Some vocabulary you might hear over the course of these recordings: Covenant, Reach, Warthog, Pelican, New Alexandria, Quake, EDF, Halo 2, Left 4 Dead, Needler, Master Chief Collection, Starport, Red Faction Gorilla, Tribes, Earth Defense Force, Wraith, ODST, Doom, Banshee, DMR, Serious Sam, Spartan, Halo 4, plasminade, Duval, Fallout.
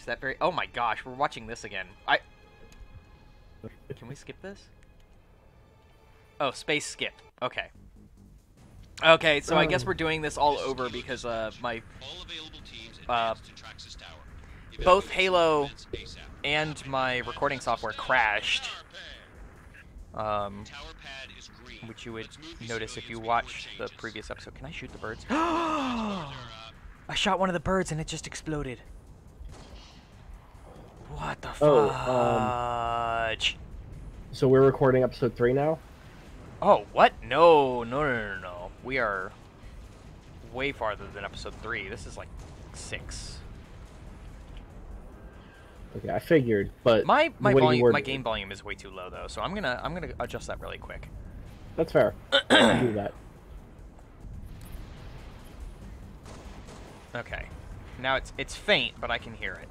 Is that very... Oh my gosh, we're watching this again. Can we skip this? Oh, space skip. Okay. Okay, so I guess we're doing this all over because both Halo and my recording software crashed. Which you would notice if you watched the previous episode. Can I shoot the birds? I shot one of the birds and it just exploded. What the fudge? So we're recording episode 3 now? Oh, what? No. We are way farther than episode 3. This is like 6. Okay, I figured, but my game volume is way too low though, so I'm gonna adjust that really quick. That's fair. I'll do that. Okay. Now it's faint, but I can hear it.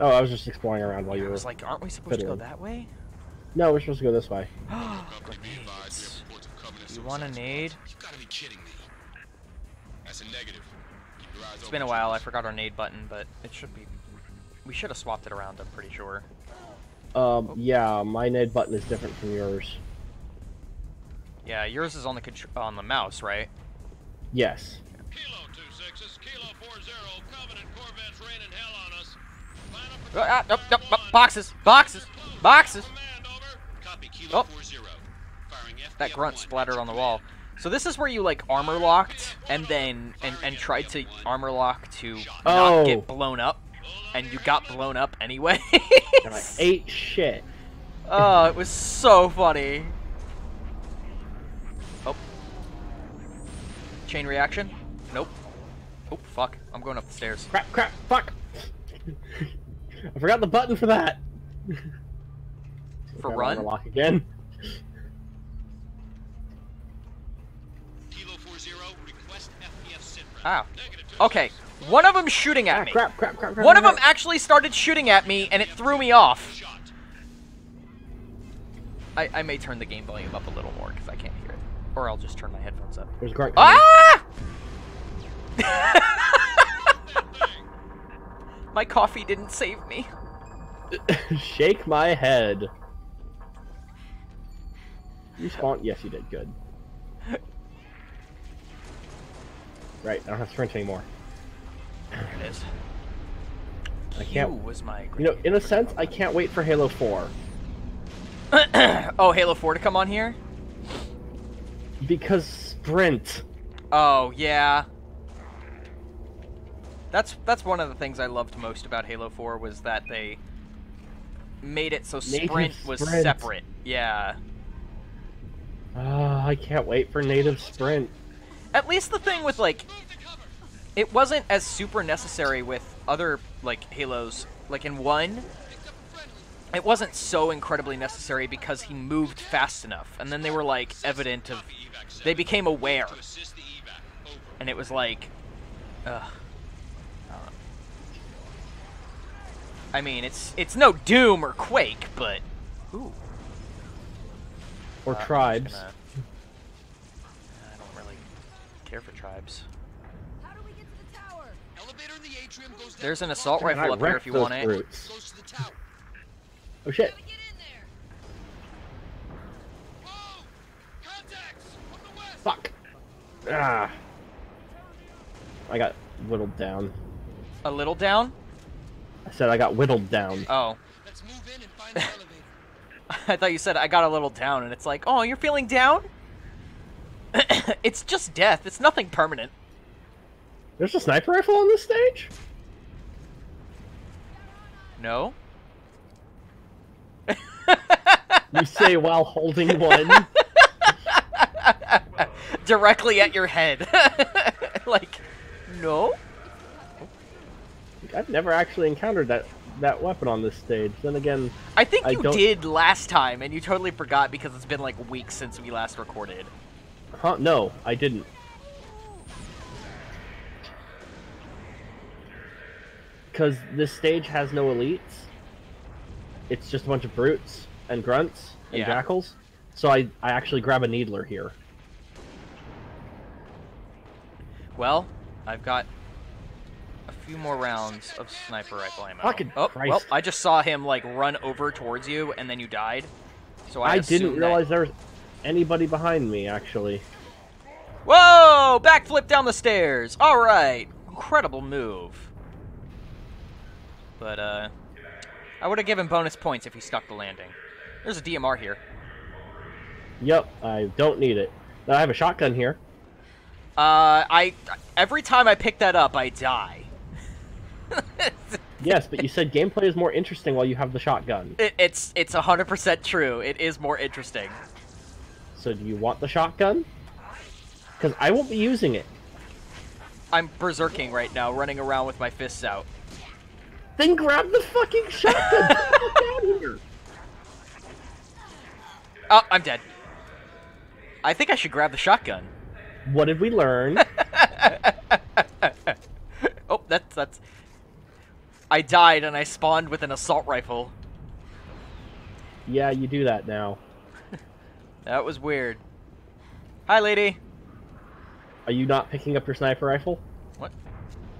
Oh, I was just exploring around while you were. I was like, aren't we supposed to go that way? No, we're supposed to go this way. You want a nade? You gotta be kidding me. That's a negative. It's been a while. I forgot our nade button, but it should be. We should have swapped it around, I'm pretty sure. Yeah, my nade button is different from yours. Yeah, yours is on the mouse, right? Yes. Kilo 26, Kilo 40, Covenant Corvettes raining hell on us. Boxes! Copy, Kilo 40. Firing FBI. That grunt splattered on the wall. So this is where you like armor locked and then and tried to armor lock to not get blown up, and you got blown up anyway. And I ate shit. Oh, it was so funny. Oh, chain reaction? Nope. Oh fuck! I'm going up the stairs. Crap! Fuck! I forgot the button for that. For run? Lock again. Wow. Okay, one of them shooting at me. Crap, one of them actually started shooting at me, and it threw me off. I may turn the game volume up a little more because I can't hear it, or I'll just turn my headphones up. There's a grunt coming. Ah! My coffee didn't save me. Shake my head. You spawned. Yes, you did. Good. Right, I don't have sprint anymore. There it is. I can't. You know, in a sense, I can't wait for Halo 4. Oh, Halo 4 to come on here? Because sprint. Oh yeah. That's one of the things I loved most about Halo 4 was that they made it so sprint was separate. Yeah. I can't wait for native sprint. At least the thing with, like, it wasn't as super necessary with other, like, Halos. Like, in 1, it wasn't so incredibly necessary because he moved fast enough. And then they were, like, evident of... They became aware. And it was like... Ugh. I mean, it's no Doom or Quake, but... Ooh. Or Tribes. Care for Tribes. How do we get to the tower? Elevator in the atrium goes down. There's an assault rifle up here if you want it. Goes to the tower. Oh shit. Get in there. Whoa! Contacts from the west. Fuck. Ah. I got whittled down. A little down? I said I got whittled down. Oh. Let's move in and find the elevator. I thought you said I got a little down and it's like, "Oh, you're feeling down?" It's just death. It's nothing permanent. There's a sniper rifle on this stage? No. You say while holding one. Directly at your head. Like, no? I've never actually encountered that weapon on this stage. Then again, I think you did last time, and you totally forgot because it's been like weeks since we last recorded. Huh? No, I didn't. Because this stage has no elites. It's just a bunch of brutes and grunts and jackals. So I actually grab a needler here. Well, I've got a few more rounds of sniper rifle ammo. Fucking oh, Christ. Well, I just saw him, like, run over towards you, and then you died. So I didn't realize there was anybody behind me, actually. Whoa! Backflip down the stairs! Alright! Incredible move. But, I would have given bonus points if he stuck the landing. There's a DMR here. Yep, I don't need it. Now I have a shotgun here. Every time I pick that up, I die. Yes, but you said gameplay is more interesting while you have the shotgun. It's 100% true. It is more interesting. So do you want the shotgun? Because I won't be using it. I'm berserking right now, running around with my fists out. Then grab the fucking shotgun! Get the fuck out of here! Oh, I'm dead. I think I should grab the shotgun. What did we learn? Oh, that's... I died and I spawned with an assault rifle. Yeah, you do that now. That was weird. Hi, lady! Are you not picking up your sniper rifle? What?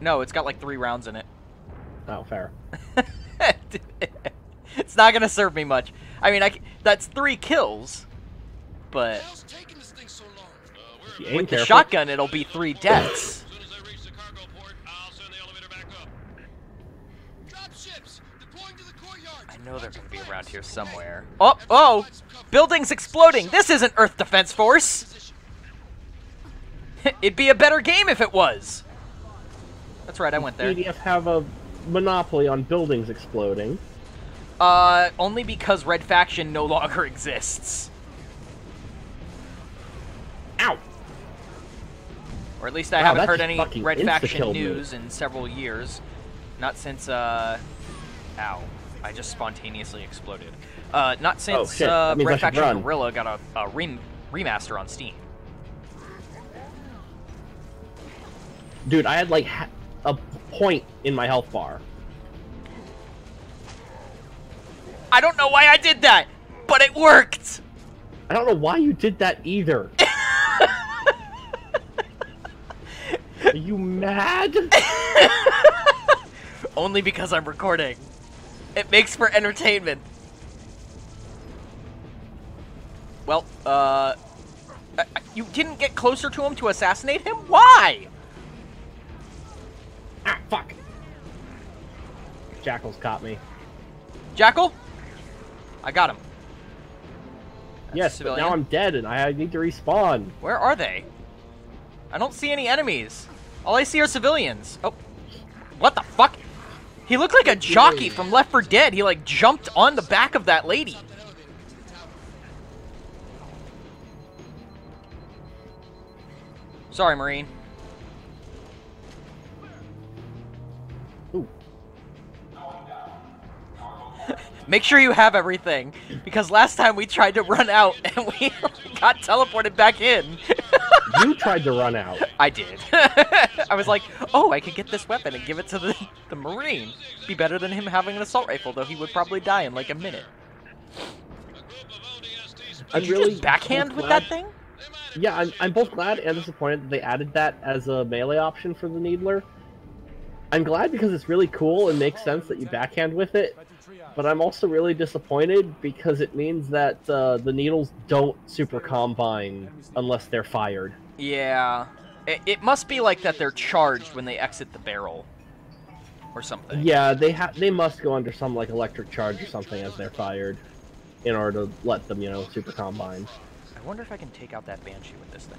No, it's got like 3 rounds in it. Oh, fair. It's not gonna serve me much. I mean, that's 3 kills, but with the shotgun, it'll be 3 deaths. I know they're gonna be around here somewhere. Oh, oh! Building's exploding! This isn't Earth Defense Force! It'd be a better game if it was! That's right, I went there. EDF have a monopoly on buildings exploding. Only because Red Faction no longer exists. Ow! Or at least I haven't heard any Red Faction news in several years. Not since, Ow. I just spontaneously exploded. Not since, Red Faction Gorilla got a remaster on Steam. Dude, I had, like, a point in my health bar. I don't know why I did that, but it worked! I don't know why you did that either. Are you mad? Only because I'm recording. It makes for entertainment. Well, you didn't get closer to him to assassinate him? Why? Ah, fuck. Jackal's caught me. Jackal? I got him. That's yes, but now I'm dead and I need to respawn. Where are they? I don't see any enemies. All I see are civilians. Oh. What the fuck? He looked like a jockey from Left 4 Dead. He, like, jumped on the back of that lady. Sorry, Marine. Ooh. Make sure you have everything, because last time we tried to run out and we got teleported back in. You tried to run out. I did. I was like, oh, I could get this weapon and give it to the Marine. Be better than him having an assault rifle, though he would probably die in like a minute. Did you really just backhand with that thing? Yeah, I'm both glad and disappointed that they added that as a melee option for the Needler. I'm glad because it's really cool and makes sense that you backhand with it, but I'm also really disappointed because it means that the needles don't super combine unless they're fired. Yeah. It must be like that they're charged when they exit the barrel or something. Yeah, they must go under some like electric charge or something as they're fired in order to let them, you know, super combine. I wonder if I can take out that Banshee with this thing.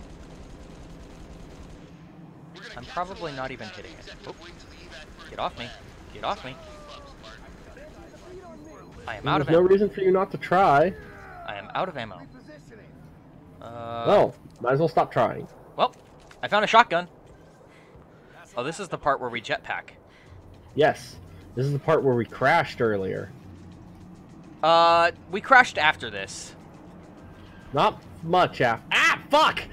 I'm probably not even hitting it. Oh. Get off me. Get off me. I am out of ammo. There's no reason for you not to try. I am out of ammo. Well, might as well stop trying. Well, I found a shotgun. Oh, this is the part where we jetpack. Yes. This is the part where we crashed earlier. We crashed after this. Not much after. Ah, fuck!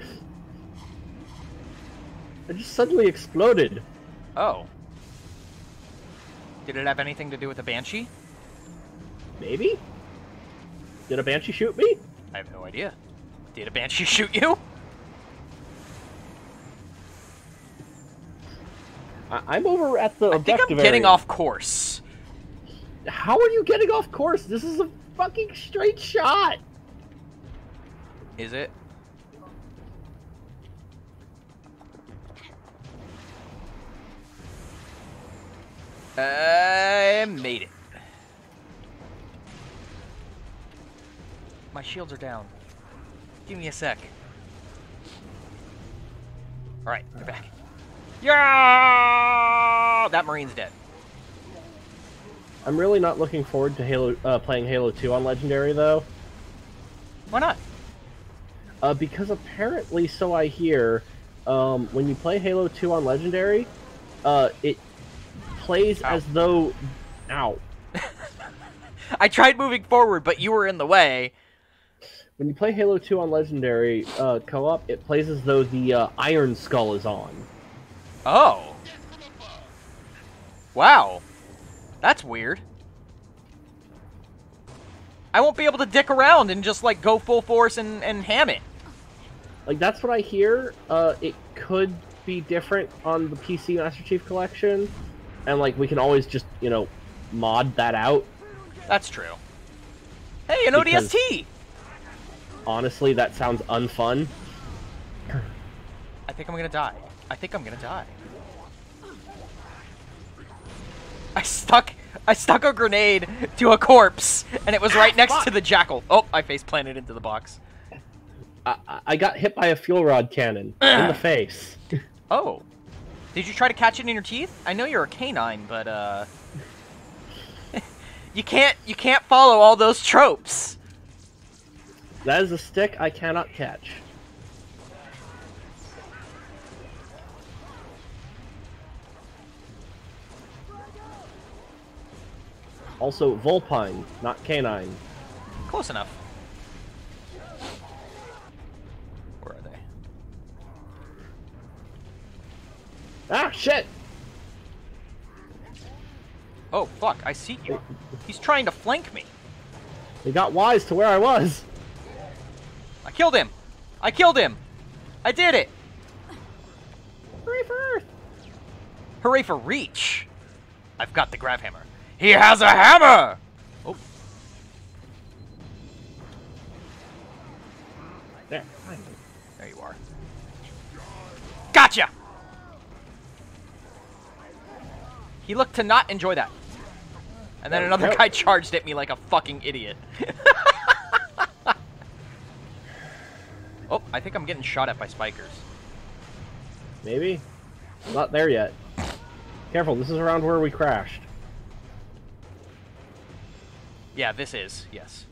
It just suddenly exploded. Oh. Did it have anything to do with the Banshee? Maybe? Did a Banshee shoot me? I have no idea. Did a Banshee shoot you? I'm over at the objective area. I think I'm getting off course. How are you getting off course? This is a fucking straight shot. Is it? I made it. My shields are down. Give me a sec. Alright, they're back. Yeah! That Marine's dead. I'm really not looking forward to playing Halo 2 on Legendary, though. Why not? Because apparently, so I hear, when you play Halo 2 on Legendary, it plays as though... Ow. I tried moving forward, but you were in the way. When you play Halo 2 on Legendary co-op, it plays as though the Iron Skull is on. Oh. Wow. That's weird. I won't be able to dick around and just, like, go full force and ham it. Like, that's what I hear. It could be different on the PC Master Chief Collection. And, like, we can always just, you know, mod that out. That's true. Hey, an ODST! Because, honestly, that sounds unfun. I think I'm gonna die. I think I'm gonna die. I stuck a grenade to a corpse, and it was right next to the jackal. Oh, I face planted into the box. I got hit by a fuel rod cannon in the face. Oh. Did you try to catch it in your teeth? I know you're a canine, but you can't follow all those tropes. That is a stick I cannot catch. Also, Vulpine, not canine. Close enough. Where are they? Ah, shit! Oh, fuck, I see you. He's trying to flank me. He got wise to where I was. I killed him! I killed him! I did it! Hooray for Earth! Hooray for Reach! I've got the grav hammer. He has a hammer! Oh. There. There you are. Gotcha! He looked to not enjoy that. And then another guy charged at me like a fucking idiot. Oh, I think I'm getting shot at by spikers. Maybe. I'm not there yet. Careful, this is around where we crashed. Yeah, this is, yes.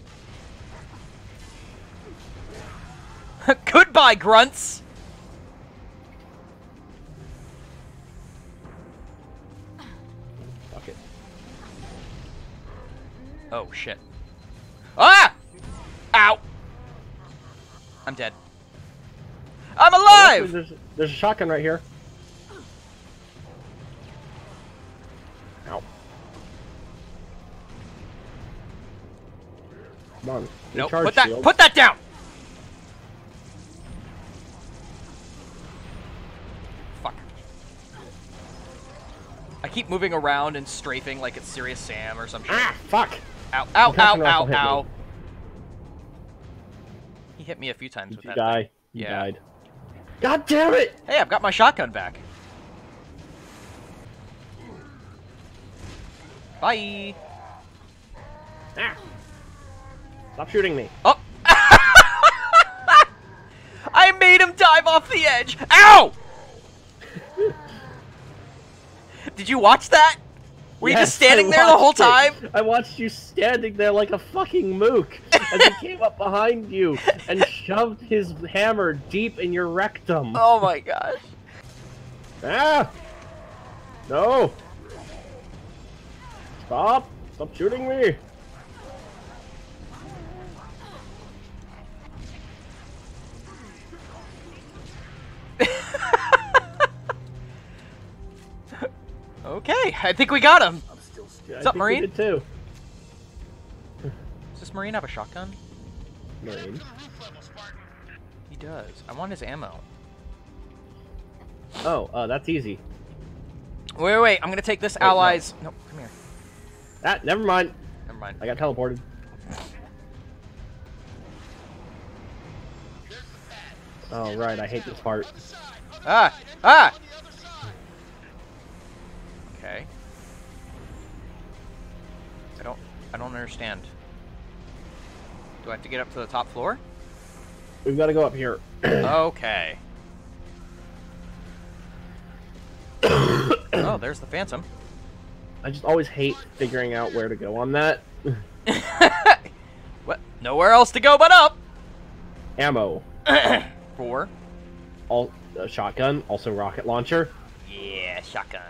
Goodbye, grunts! Fuck it. Oh, shit. Ah! Ow! I'm dead. I'm alive! There's a shotgun right here. Ow. Come on. No, put that down! Fuck. I keep moving around and strafing like it's Serious Sam or some shit. Ah, fuck! Ow, ow, ow, ow, ow. He hit me a few times with that. Did you die? You died. God damn it! Hey, I've got my shotgun back. Bye! Ah! Stop shooting me. Oh! I made him dive off the edge. Ow! Did you watch that? Were you just standing there the whole time? I watched you standing there like a fucking mook as he came up behind you and shoved his hammer deep in your rectum. Oh my gosh. Ah! No! Stop! Stop shooting me! Okay, I think we got him. I'm still scared. What's up, Marine? We did too. Does this Marine have a shotgun? Marine. He does. I want his ammo. Oh, that's easy. Wait, wait, I'm gonna take this allies. No, come here. Ah, never mind. Never mind. I got teleported. Oh, right, I hate this part. Ah! Ah! Okay. I don't understand. Do I have to get up to the top floor? We've got to go up here. Okay. Oh, there's the Phantom. I just always hate figuring out where to go on that. What? Nowhere else to go but up. Ammo. Four. All shotgun. Also rocket launcher. Yeah, shotgun.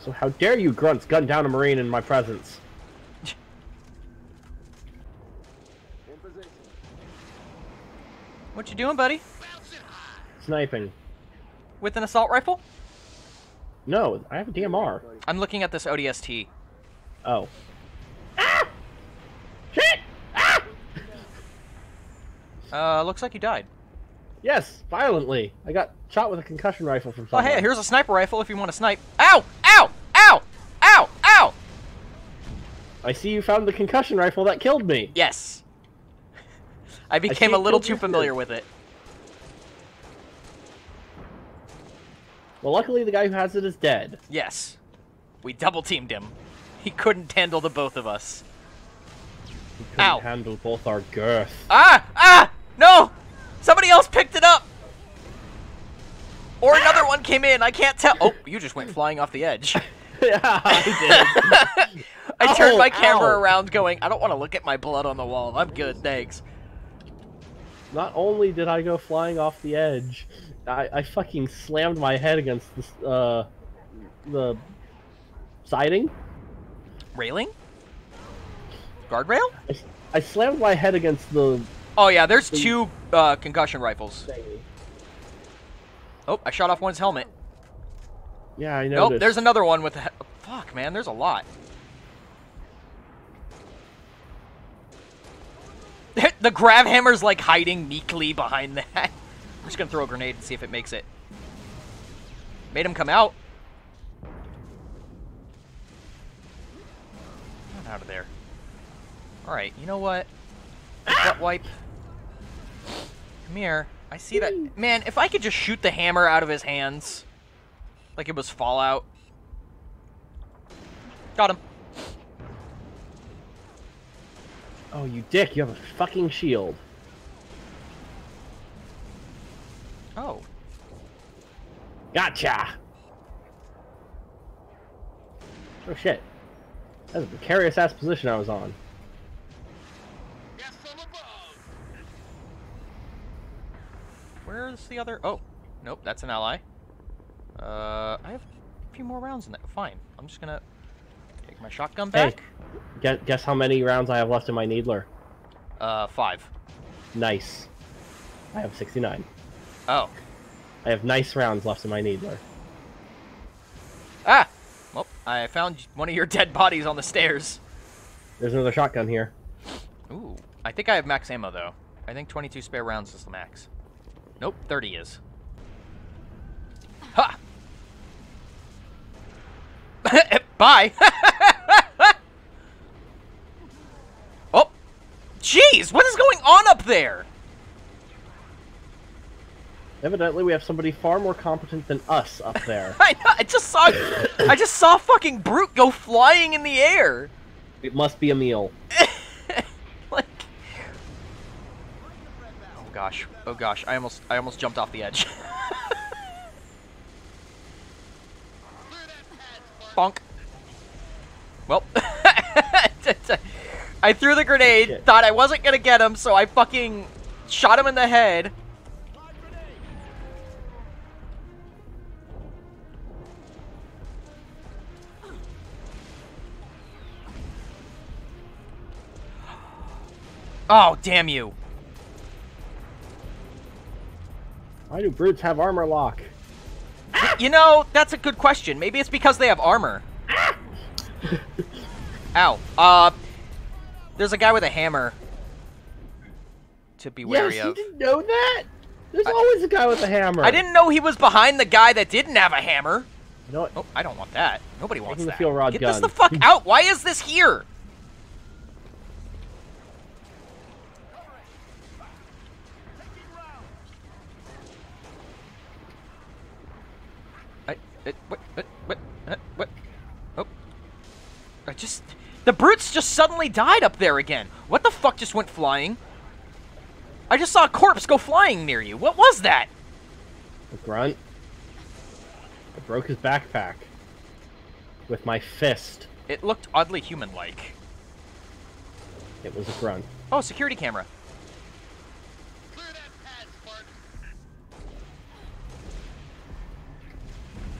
So how dare you grunts gun down a Marine in my presence? What you doing, buddy? Sniping. With an assault rifle? No, I have a DMR. I'm looking at this ODST. Oh. Ah! Shit! Ah! Looks like you died. Yes, violently. I got shot with a concussion rifle from someone. Oh, hey, here's a sniper rifle if you want to snipe. Ow! Ow! Ow! Ow! Ow! I see you found the concussion rifle that killed me. Yes. I became a little too familiar with it. Well, luckily the guy who has it is dead. Yes. We double-teamed him. He couldn't handle the both of us. He couldn't handle both our girth. Ah! Ah! No! Somebody else picked it up! Or another one came in, I can't tell. Oh, you just went flying off the edge. Yeah, I did. I turned my camera around going, I don't want to look at my blood on the wall. I'm good, thanks. Not only did I go flying off the edge, I fucking slammed my head against the siding? Railing? Guardrail? I slammed my head against the... Oh yeah, there's two concussion rifles. Oh, I shot off one's helmet. Yeah, I know. Nope, there's another one with the... Fuck, man, there's a lot. The grav hammer's like hiding meekly behind that. I'm just gonna throw a grenade and see if it makes it. Made him come out. Not out of there. Alright, you know what? Gut wipe. Come here. I see that. Man, if I could just shoot the hammer out of his hands. Like it was Fallout. Got him. Oh, you dick. You have a fucking shield. Oh. Gotcha! Oh, shit. That was a precarious-ass position I was on. Where's the other? Oh, nope, that's an ally. I have a few more rounds in that. Fine. I'm just gonna take my shotgun back. Hey, guess how many rounds I have left in my needler? 5. Nice. I have 69. Oh. I have nice rounds left in my needler. Ah! Well, I found one of your dead bodies on the stairs. There's another shotgun here. Ooh. I think I have max ammo, though. I think 22 spare rounds is the max. Nope, 30 is. Ha! Bye! Oh! Jeez, what is going on up there? Evidently, we have somebody far more competent than us up there. I know, I just saw fucking Brute go flying in the air. It must be a meal. Gosh. Oh gosh, I almost jumped off the edge. Bonk. Well, I threw the grenade, thought I wasn't gonna get him, so I fucking shot him in the head. Oh, damn you. Why do Brutes have armor lock? You know, that's a good question. Maybe it's because they have armor. Ow. There's a guy with a hammer to be wary of. Yes, you didn't know that? There's always a guy with a hammer. I didn't know he was behind the guy that didn't have a hammer. You know what? Oh, I don't want that. Nobody wants that. Get this the fuck out. Why is this here? What? Oh. I just... The brutes just suddenly died up there again. What the fuck just went flying? I just saw a corpse go flying near you. What was that? The grunt. I broke his backpack. With my fist. It looked oddly human-like. It was a grunt. Oh, security camera. Clear that pad,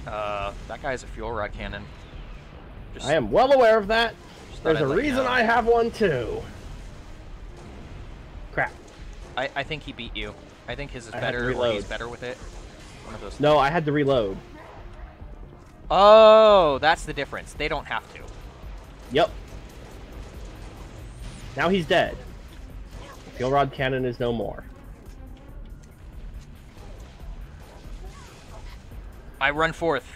Spartan. That guy has a fuel rod cannon. Just... I am well aware of that. There's a reason I have one, too. Crap. I think he beat you. I think his is better, or he's better with it. One of those things. No, I had to reload. Oh, that's the difference. They don't have to. Yep. Now he's dead. Fuel rod cannon is no more. I run forth.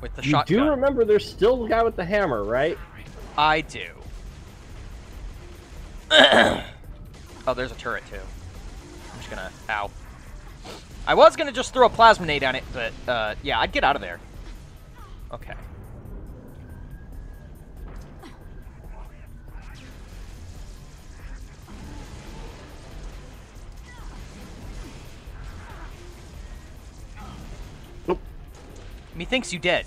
With the shotgun. You do remember there's still the guy with the hammer, right? I do. Oh, there's a turret, too. I'm just gonna... Ow. I was gonna just throw a plasminade on it, but, yeah, I'd get out of there. Okay. Nope. Methinks you did.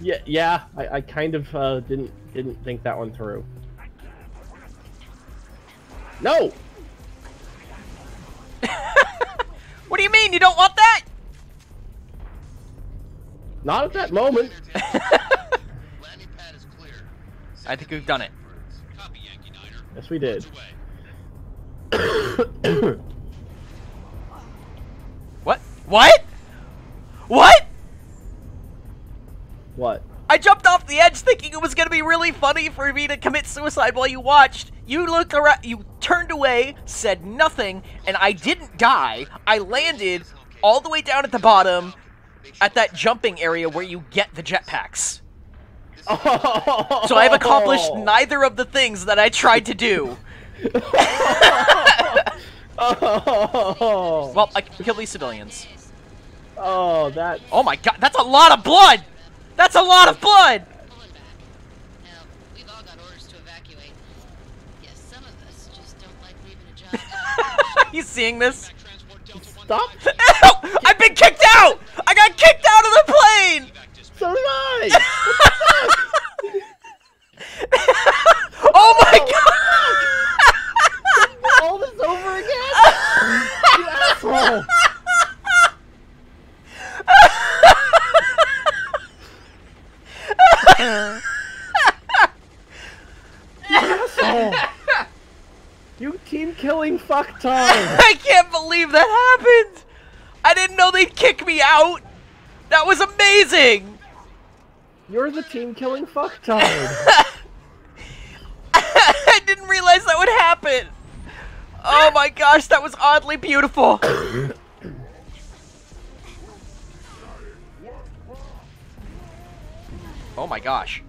Yeah, I kind of, didn't think that one through. No! What do you mean? You don't want that? Not at that moment. I think we've done it. Yes, we did. What? What? What? What? I jumped off the edge thinking it was going to be really funny for me to commit suicide while you watched. You looked around, you turned away, said nothing, and I didn't die. I landed all the way down at the bottom at that jumping area where you get the jetpacks. Oh. So I've accomplished neither of the things that I tried to do. Oh. Well, I killed these civilians. Oh, that. Oh my god, that's a lot of blood! That's a lot of blood! You seeing this? Stop! Ow! I've been kicked out! I got kicked out of the plane! So did I! Oh my god! All this over again? You asshole! You team-killing fucktard! I can't believe that happened! I didn't know they'd kick me out! That was amazing! You're the team-killing fucktard! I didn't realize that would happen! Oh my gosh, that was oddly beautiful! Oh my gosh.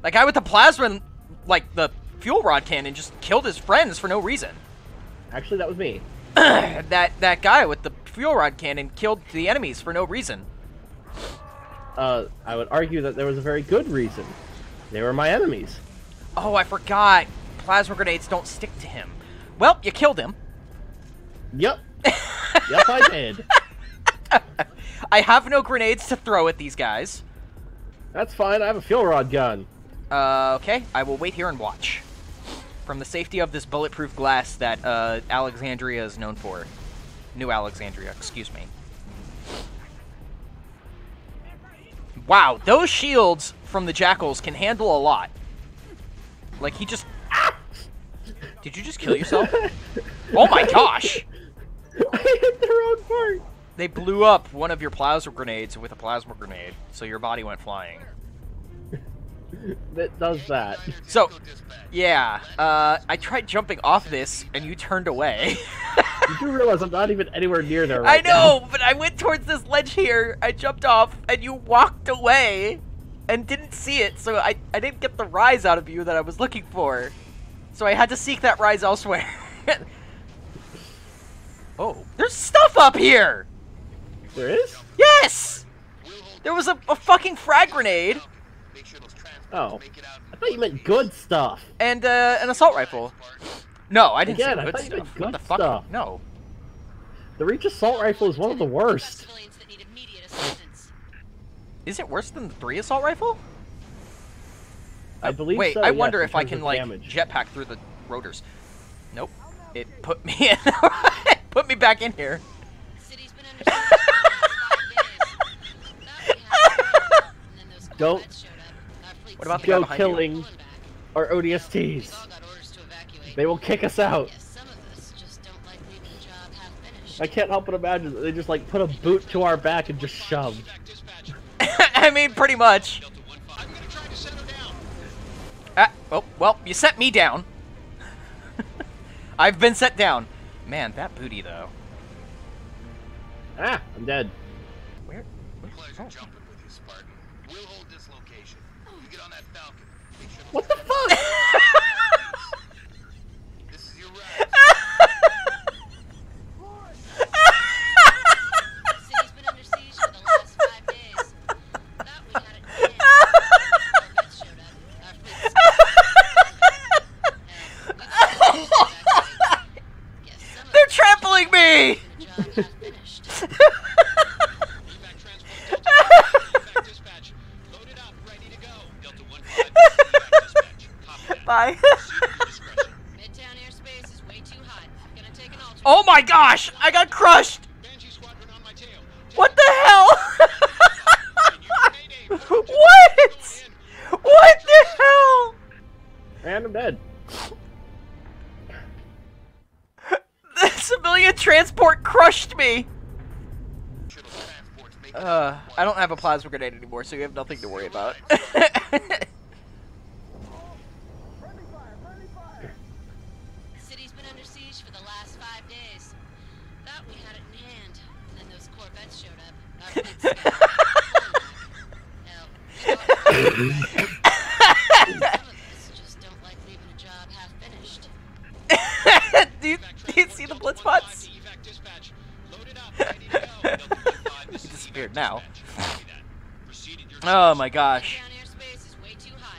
That guy with the plasma, like, the fuel rod cannon just killed his friends for no reason. Actually, that was me. that guy with the fuel rod cannon killed the enemies for no reason. I would argue that there was a very good reason. They were my enemies. Oh, I forgot. Plasma grenades don't stick to him. Well, you killed him. Yep. Yep, I did. I have no grenades to throw at these guys. That's fine. I have a fuel rod gun. Okay. I will wait here and watch. From the safety of this bulletproof glass that Alexandria is known for. New Alexandria, excuse me. Wow, those shields from the jackals can handle a lot. Like, he just... Ah! Did you just kill yourself? Oh my gosh! I hit the wrong part! They blew up one of your plasma grenades with a plasma grenade, so your body went flying. that does that. So, yeah, I tried jumping off this, and you turned away. You do realize I'm not even anywhere near there right now. I know, but I went towards this ledge here, I jumped off, and you walked away, and didn't see it, so I didn't get the rise out of you that I was looking for. So I had to seek that rise elsewhere. Oh, there's stuff up here! There is? Yes! There was a fucking frag grenade. Oh, I thought you meant good stuff. And an assault rifle. No, I didn't say good stuff. What the fuck? No. The Reach assault rifle is one of the worst. Is it worse than the 3 assault rifle? I believe so. Wait, I wonder if I can like jetpack through the rotors. Nope. It put me in. It put me back in here. Don't what about go killing you? Our ODSTs. They will kick us out. I can't help but imagine that they just like put a boot to our back and just shove. I mean, pretty much. Oh, well, you sent me down. I've been set down. Man, that booty though. Ah, I'm dead. Where? Oh. We'll hold this location. You get on that Falcon. What the fuck? This is your ride. The city's been under siege for the last 5 days. Thought we had it planned. Our guys showed up. Our fleets showed up. They're trampling me! Bye. Oh my gosh! I got crushed! What the hell? What? What the hell? And I'm dead. The civilian transport crushed me! I don't have a plasma grenade anymore, so you have nothing to worry about. do you see the blitz pots? He disappeared now. Oh my gosh.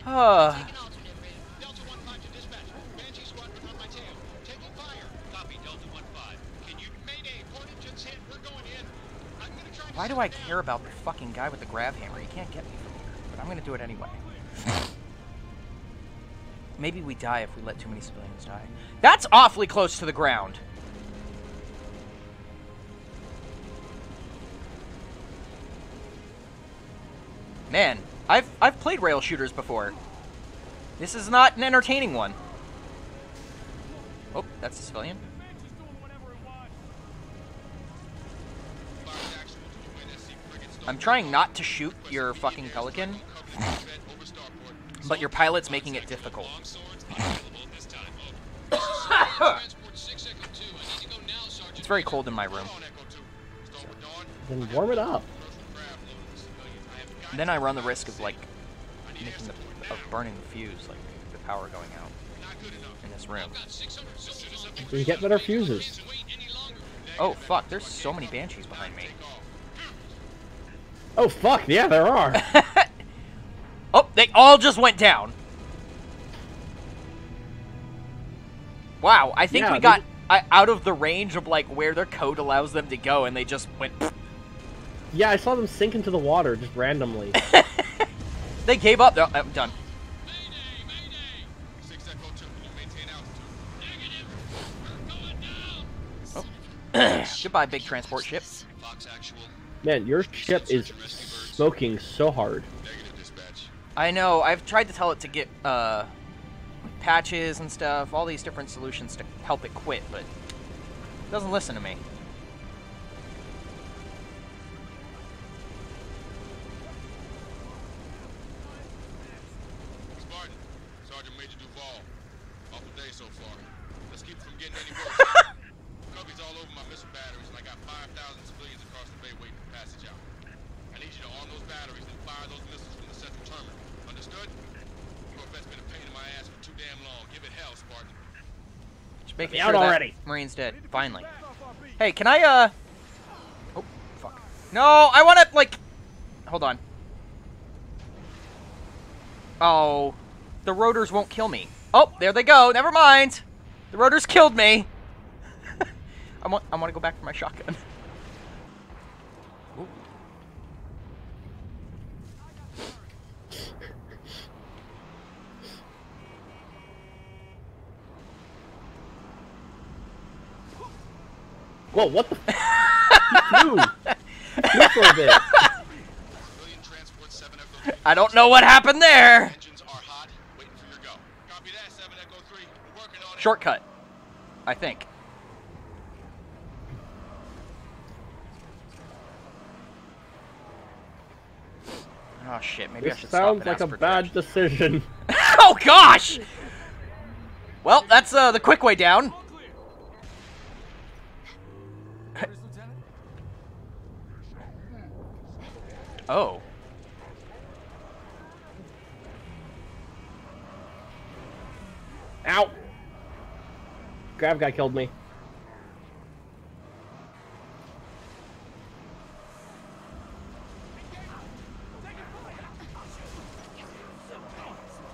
Oh. Why do I care about the fucking guy with the grab hammer? He can't get me from here, but I'm gonna do it anyway. Maybe we die if we let too many civilians die. That's awfully close to the ground! Man, I've played rail shooters before. This is not an entertaining one. Oh, that's a civilian. I'm trying not to shoot your fucking Pelican, but your pilot's making it difficult. It's very cold in my room. Then warm it up. Then I run the risk of like making of burning the fuse, like the power going out in this room. We get better fuses. Oh fuck! There's so many Banshees behind me. Oh fuck, yeah, there are! Oh, they all just went down! Wow, I think we got out of the range of, like, where their code allows them to go, and they just went... Yeah, I saw them sink into the water, just randomly. They gave up. Oh, I'm done. Oh. Goodbye, big transport ship. Man, your ship is smoking so hard. I know. I've tried to tell it to get patches and stuff, all these different solutions to help it quit, but it doesn't listen to me. passage out. I need you to arm those batteries and fire those missiles from the central terminal. Understood? Your vet's been a pain in my ass for too damn long. Give it hell, Spartan. Just make me out already. Marine's dead. Finally. Hey, can I, oh, fuck. No, I want to, like... Hold on. Oh. The rotors won't kill me. Oh, there they go. Never mind. The rotors killed me. I want to go back for my shotgun. Ooh. Whoa, what the I don't know what happened there. Engines are hot, waiting for your go. Copy that, 7 Echo 3. We're working on it. Shortcut, I think. Oh shit, maybe I should stop and ask for directions. Sounds like a bad decision. Oh gosh! Well, that's the quick way down. Oh. Ow! Grav guy killed me.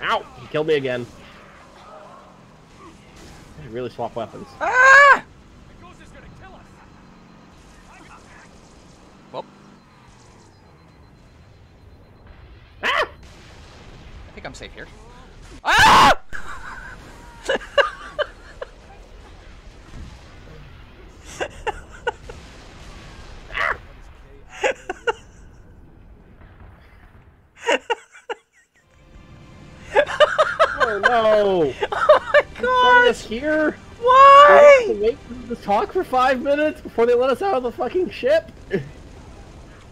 Ow! He killed me again. I should really swap weapons. Ah! Well. Ah! I think I'm safe here. Ah! Oh my god! Here? Why? We have to wait for the talk for 5 minutes before they let us out of the fucking ship.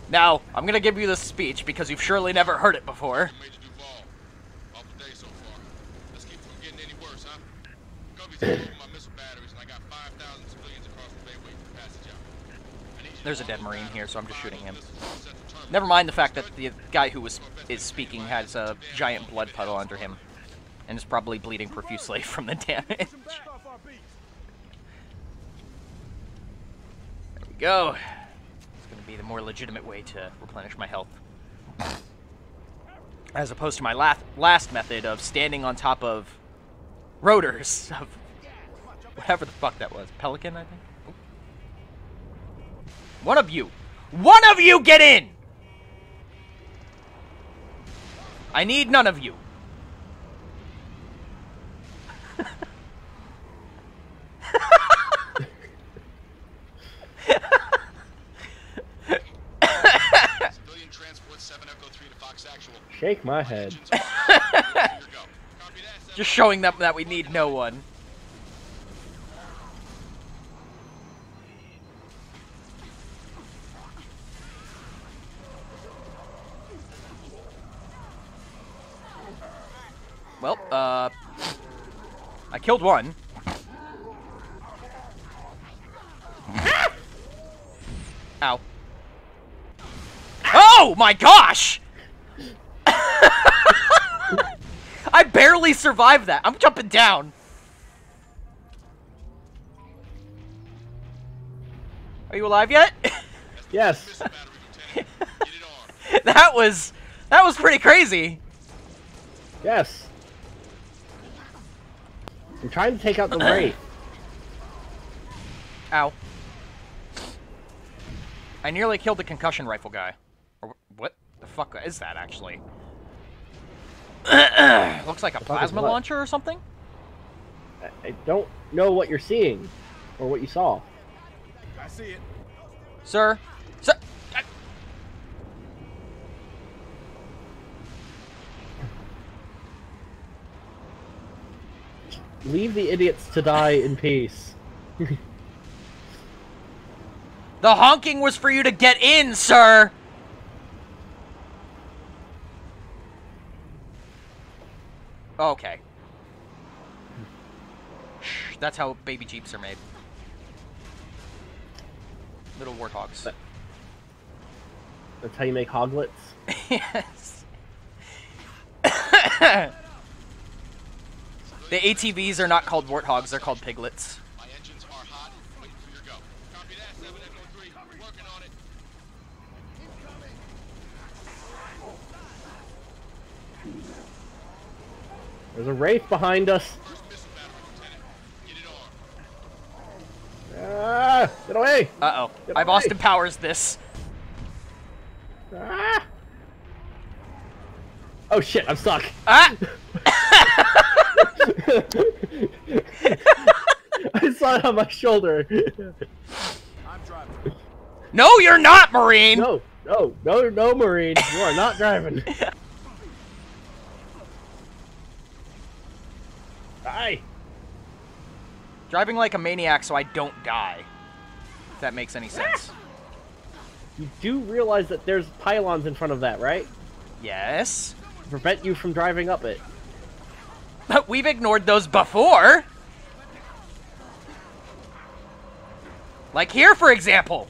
Now I'm gonna give you this speech because you've surely never heard it before. Major Duval, awful day so far. Let's keep from getting any worse, huh? Gubby's taking my missile batteries, and I got 5,000 civilians across the bay waiting for passage out. There's a dead Marine here, so I'm just shooting him. Never mind the fact that the guy who is speaking has a giant blood puddle under him. And is probably bleeding profusely from the damage. There we go. It's going to be the more legitimate way to replenish my health. As opposed to my last method of standing on top of rotors. Of whatever the fuck that was. Pelican, I think? Oh. One of you. One of you get in! I need none of you. Shake my head. Just showing them that we need no one. Well, I killed one. Ow. Oh my gosh! I barely survived that. I'm jumping down. Are you alive yet? Yes. That was pretty crazy. Yes. I'm trying to take out the Wraith. Ow. I nearly killed the concussion rifle guy. Or what the fuck is that actually? Looks like a plasma launcher or something? I don't know what you're seeing. Or what you saw. I see it. Sir? Sir? Leave the idiots to die in peace. The honking was for you to get in, sir! Okay. Shh, that's how baby Jeeps are made. Little warthogs. That's how you make hoglets? Yes. The ATVs are not called warthogs, they're called piglets. My engines are hot. Wait for your go. Copy that, 703. Working on it. There's a Wraith behind us. Get away! Uh-oh. I've Austin Powers this. Ah. Oh shit, I'm stuck. Ah! I saw it on my shoulder. I'm driving. No, you're not, Marine! No, no, no, no, Marine. You are not driving. Die. Driving like a maniac so I don't die. If that makes any sense. You do realize that there's pylons in front of that, right? Yes. Prevent you from driving up it. But we've ignored those before. Like here, for example.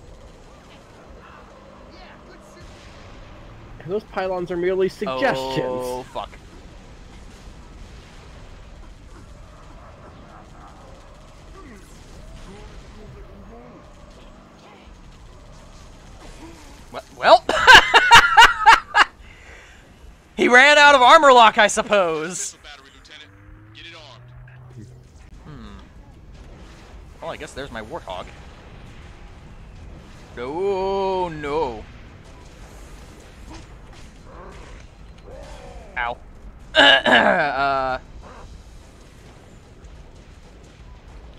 And those pylons are merely suggestions. Oh, fuck. Well, he ran out of armor lock, I suppose. Hmm. Well, I guess there's my Warthog. No, no. Ow.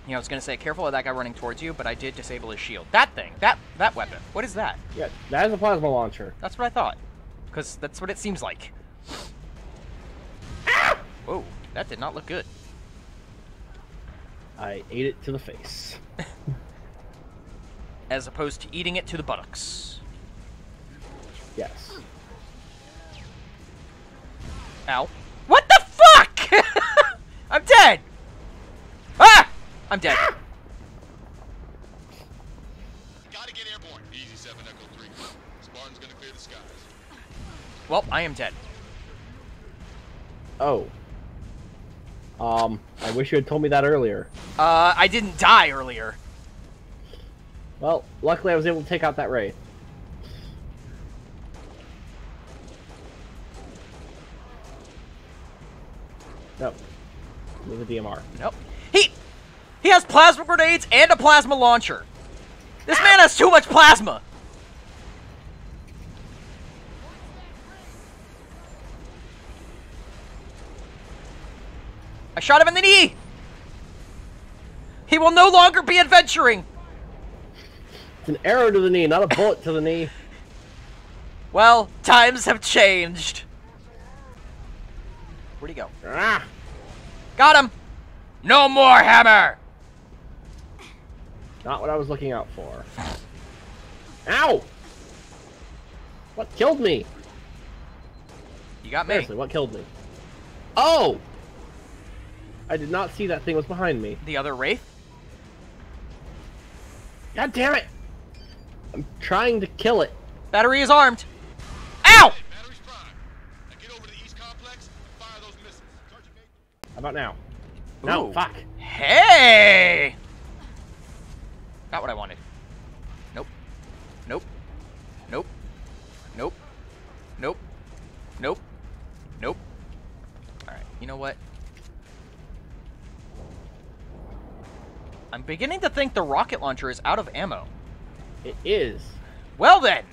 You know, I was gonna say, careful of that guy running towards you, but I did disable his shield. That thing, that weapon. What is that? Yeah, that is a plasma launcher. That's what I thought, because that's what it seems like. Ah! Whoa, that did not look good. I ate it to the face, as opposed to eating it to the buttocks. Yes. Ow! What the fuck? I'm dead. I'm dead. Gotta get airborne. Easy 7-3. Spartan's gonna clear the skies. Well, I am dead. Oh. I wish you had told me that earlier. I didn't die earlier. Well, luckily I was able to take out that Wraith. Nope. With a DMR. Nope. He has plasma grenades and a plasma launcher. This man has too much plasma. I shot him in the knee. He will no longer be adventuring. It's an arrow to the knee, not a bullet to the knee. Well, times have changed. Where'd he go? Ah. Got him. No more hammer. Not what I was looking out for. Ow! What killed me? You got me. Seriously, what killed me? Oh! I did not see that thing was behind me. The other Wraith? God damn it! I'm trying to kill it. Battery is armed. Ow! Battery's prime. Now get over to the east complex and fire those missiles. How about now? No, ooh. Fuck. Hey! Not what I wanted. Nope. Nope. Nope. Nope. Nope. Nope. Nope. Alright, you know what? I'm beginning to think the rocket launcher is out of ammo. It is. Well then!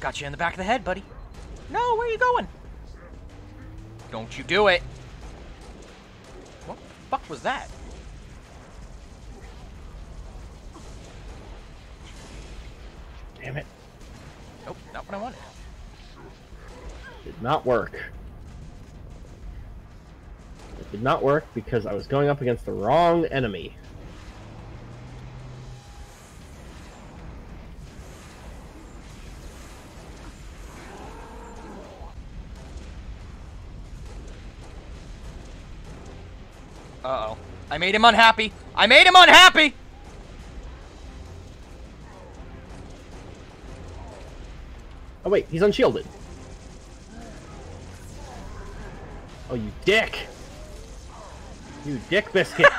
Got you in the back of the head, buddy. No, where are you going? Don't you do it. What the fuck was that? Damn it. Nope, not what I wanted. Did not work. It did not work because I was going up against the wrong enemy. I made him unhappy. I made him unhappy! Oh wait, he's unshielded. Oh, you dick! You dick biscuit!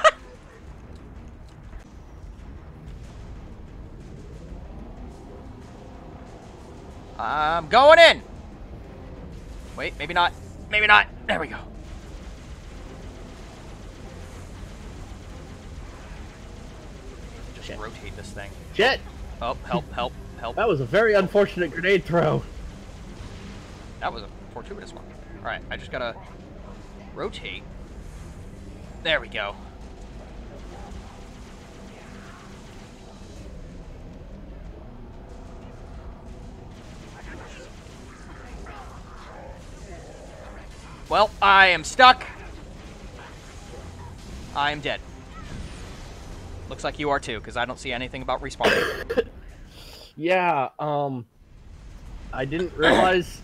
I'm going in! Wait, maybe not. Maybe not. There we go. Just rotate this thing. Shit! Oh, help, help, help. That was a very unfortunate grenade throw. That was a fortuitous one. Alright, I just gotta rotate. There we go. Well, I am stuck. I am dead. Looks like you are too, because I don't see anything about respawning. Yeah, I didn't realize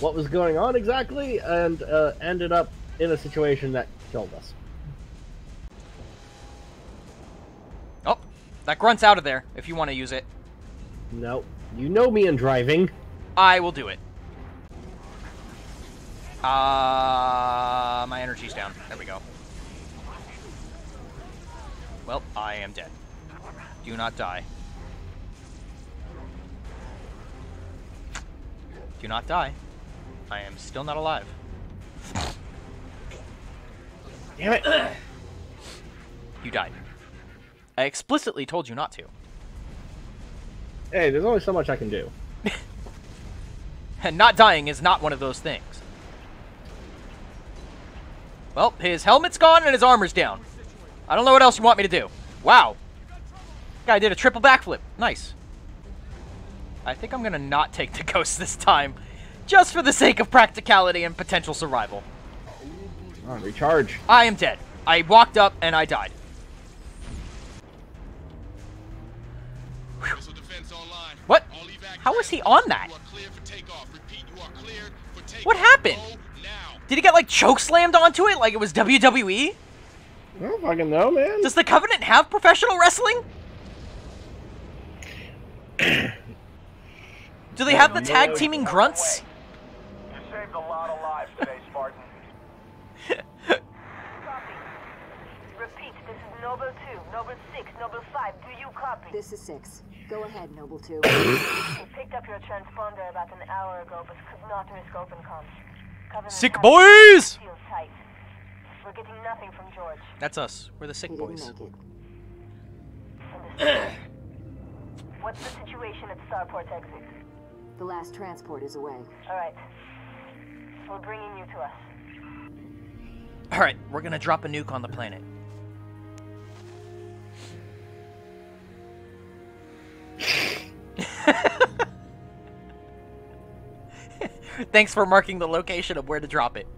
what was going on exactly, and ended up in a situation that killed us. Oh, that grunt's out of there, if you want to use it. No, you know me in driving. I will do it. My energy's down. There we go. Well, I am dead. Do not die. Do not die. I am still not alive. Damn it! You died. I explicitly told you not to. Hey, there's only so much I can do. And not dying is not one of those things. Well, his helmet's gone and his armor's down. I don't know what else you want me to do. Wow. Guy did a triple backflip. Nice. I think I'm gonna not take the ghost this time, just for the sake of practicality and potential survival. Oh, recharge. I am dead. I walked up and I died. What? How was he on that? What happened? Did he get like choke slammed onto it like it was WWE? I don't fucking know, man. Does the Covenant have professional wrestling? Do they have the tag teaming grunts? You saved a lot of lives today, Spartan. Copy. Repeat, this is Noble 2, Noble 6, Noble 5. Do you copy? This is 6. Go ahead, Noble 2. We picked up your transponder about an hour ago, but could not risk open comms. Sick boys! We're getting nothing from George. That's us. We're the sick boys. What's the situation at Starport exit? The last transport is away. Alright. We're bringing you to us. Alright, we're gonna drop a nuke on the planet. Thanks for marking the location of where to drop it.